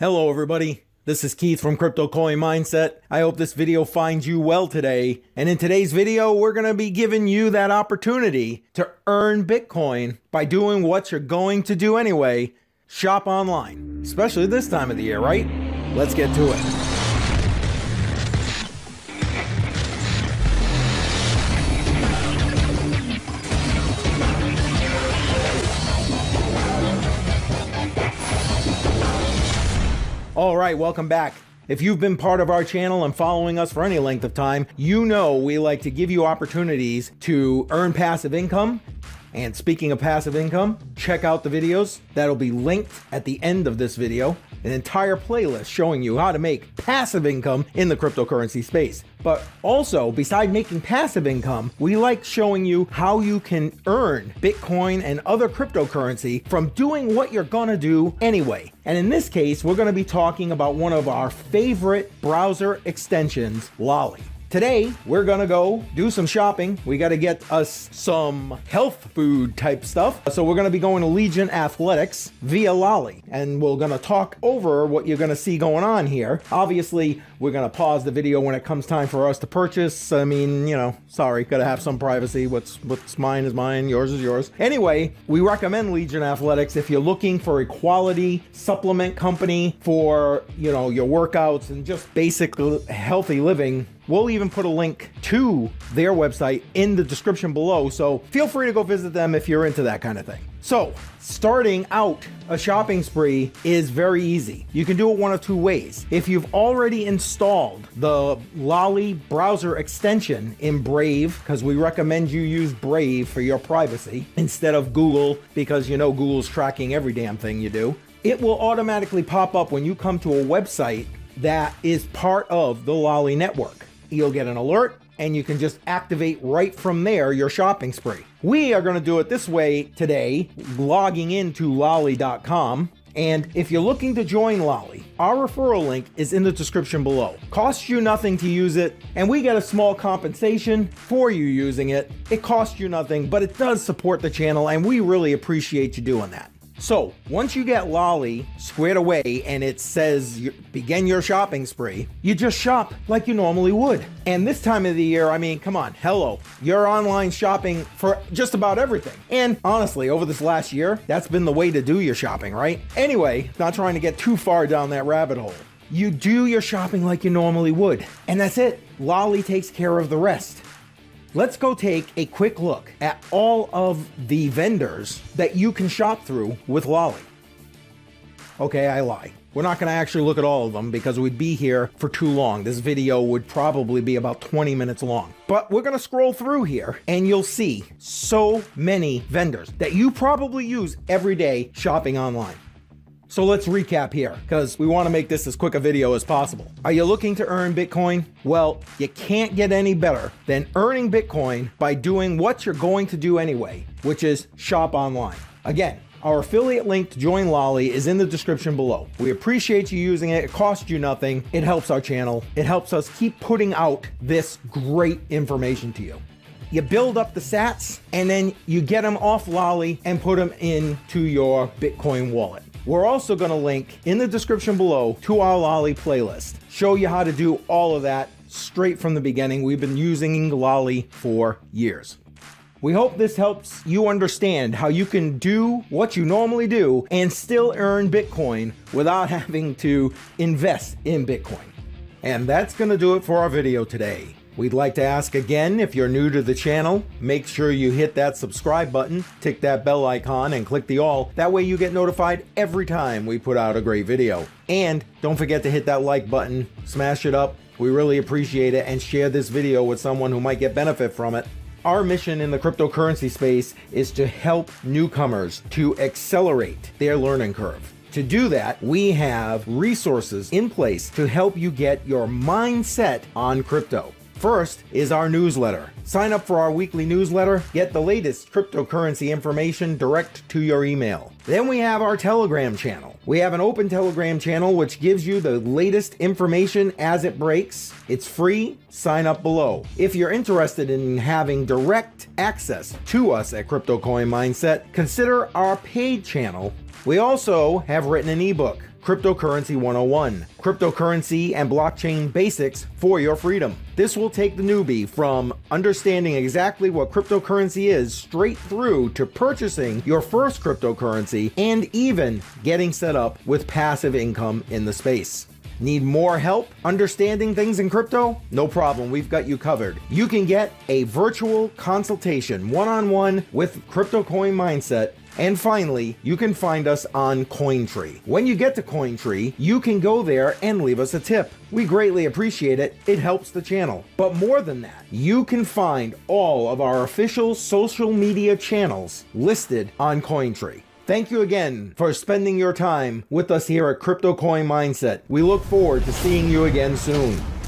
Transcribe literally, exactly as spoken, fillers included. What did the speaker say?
Hello everybody, this is Keith from Crypto Coin Mindset. I hope this video finds you well today. And in today's video, we're gonna be giving you that opportunity to earn Bitcoin by doing what you're going to do anyway, shop online, especially this time of the year, right? Let's get to it. All right, welcome back. If you've been part of our channel and following us for any length of time, you know we like to give you opportunities to earn passive income. And speaking of passive income, check out the videos that'll be linked at the end of this video, an entire playlist showing you how to make passive income in the cryptocurrency space. But also, beside making passive income, we like showing you how you can earn Bitcoin and other cryptocurrency from doing what you're gonna do anyway. And in this case, we're gonna be talking about one of our favorite browser extensions, Lolli. Today, we're gonna go do some shopping. We gotta get us some health food type stuff. So we're gonna be going to Legion Athletics via Lolli, and we're gonna talk over what you're gonna see going on here. Obviously, we're gonna pause the video when it comes time for us to purchase. I mean, you know, sorry, gotta have some privacy. What's, what's mine is mine, yours is yours. Anyway, we recommend Legion Athletics if you're looking for a quality supplement company for, you know, your workouts and just basic healthy living. We'll even put a link to their website in the description below, so feel free to go visit them if you're into that kind of thing. So, starting out a shopping spree is very easy. You can do it one of two ways. If you've already installed the Lolli browser extension in Brave, because we recommend you use Brave for your privacy instead of Google, because you know Google's tracking every damn thing you do, it will automatically pop up when you come to a website that is part of the Lolli network. You'll get an alert and you can just activate right from there your shopping spree. We are gonna do it this way today, logging into lolli dot com. And if you're looking to join Lolli, our referral link is in the description below. Costs you nothing to use it, and we get a small compensation for you using it. It costs you nothing, but it does support the channel, and we really appreciate you doing that. So once you get Lolli squared away and it says you begin your shopping spree, you just shop like you normally would. And this time of the year, I mean, come on, hello, you're online shopping for just about everything. And honestly, over this last year, that's been the way to do your shopping, right? Anyway, not trying to get too far down that rabbit hole. You do your shopping like you normally would. And that's it. Lolli takes care of the rest. Let's go take a quick look at all of the vendors that you can shop through with Lolli. Okay, I lie. We're not gonna actually look at all of them because we'd be here for too long. This video would probably be about twenty minutes long. But we're gonna scroll through here and you'll see so many vendors that you probably use every day shopping online. So let's recap here, because we want to make this as quick a video as possible. Are you looking to earn Bitcoin? Well, you can't get any better than earning Bitcoin by doing what you're going to do anyway, which is shop online. Again, our affiliate link to join Lolli is in the description below. We appreciate you using it. It costs you nothing. It helps our channel. It helps us keep putting out this great information to you. You build up the sats and then you get them off Lolli and put them into your Bitcoin wallet. We're also gonna link in the description below to our Lolli playlist. Show you how to do all of that straight from the beginning. We've been using Lolli for years. We hope this helps you understand how you can do what you normally do and still earn Bitcoin without having to invest in Bitcoin. And that's gonna do it for our video today. We'd like to ask again, if you're new to the channel, make sure you hit that subscribe button, tick that bell icon, and click the all. That way you get notified every time we put out a great video. And don't forget to hit that like button, smash it up. We really appreciate it, and share this video with someone who might get benefit from it. Our mission in the cryptocurrency space is to help newcomers to accelerate their learning curve. To do that, we have resources in place to help you get your mindset on crypto. First is our newsletter. Sign up for our weekly newsletter, get the latest cryptocurrency information direct to your email. Then we have our Telegram channel. We have an open Telegram channel which gives you the latest information as it breaks. It's free, sign up below. If you're interested in having direct access to us at Crypto Coin Mindset, consider our paid channel. We also have written an ebook. Cryptocurrency one oh one, Cryptocurrency and Blockchain Basics for Your Freedom. This will take the newbie from understanding exactly what cryptocurrency is straight through to purchasing your first cryptocurrency and even getting set up with passive income in the space. Need more help understanding things in crypto? No problem, we've got you covered. You can get a virtual consultation one-on-one with Crypto Coin Mindset. And finally, you can find us on CoinTree. When you get to CoinTree, you can go there and leave us a tip. We greatly appreciate it. It helps the channel. But more than that, you can find all of our official social media channels listed on CoinTree. Thank you again for spending your time with us here at Crypto Coin Mindset. We look forward to seeing you again soon.